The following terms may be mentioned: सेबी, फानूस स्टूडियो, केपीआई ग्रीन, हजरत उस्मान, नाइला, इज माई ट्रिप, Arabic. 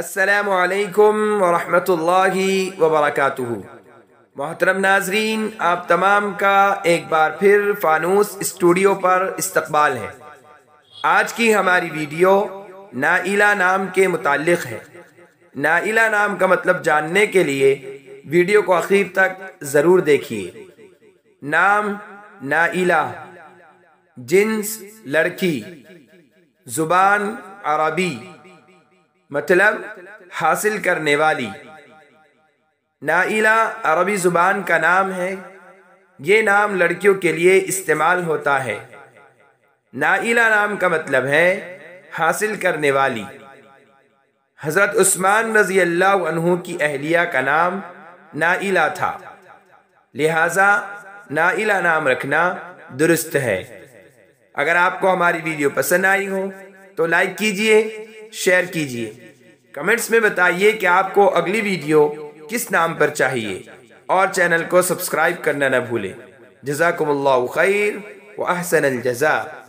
अस्सलामु अलैकुम वरहमतुल्लाहि वबरकातुहू। मोहतरम नाजरीन, आप तमाम का एक बार फिर फानूस स्टूडियो पर इस्तकबाल है। आज की हमारी वीडियो नाइला नाम के मुतालिक है। नाइला नाम का मतलब जानने के लिए वीडियो को आखिर तक ज़रूर देखिए। नाम नाइला, जिन्स लड़की, ज़ुबान अरबी, मतलब हासिल करने वाली। नाइला अरबी ज़ुबान का नाम है। ये नाम लड़कियों के लिए इस्तेमाल होता है। नाइला नाम का मतलब है हासिल करने वाली। हजरत उस्मान रज़ी अल्लाह अन्हु की अहलिया का नाम नाइला था, लिहाजा नाइला नाम रखना दुरुस्त है। अगर आपको हमारी वीडियो पसंद आई हो तो लाइक कीजिए, शेयर कीजिए, कमेंट्स में बताइए कि आपको अगली वीडियो किस नाम पर चाहिए, और चैनल को सब्सक्राइब करना न भूलें। जज़ाकुमुल्लाहु खैर व अहसनल जज़ा।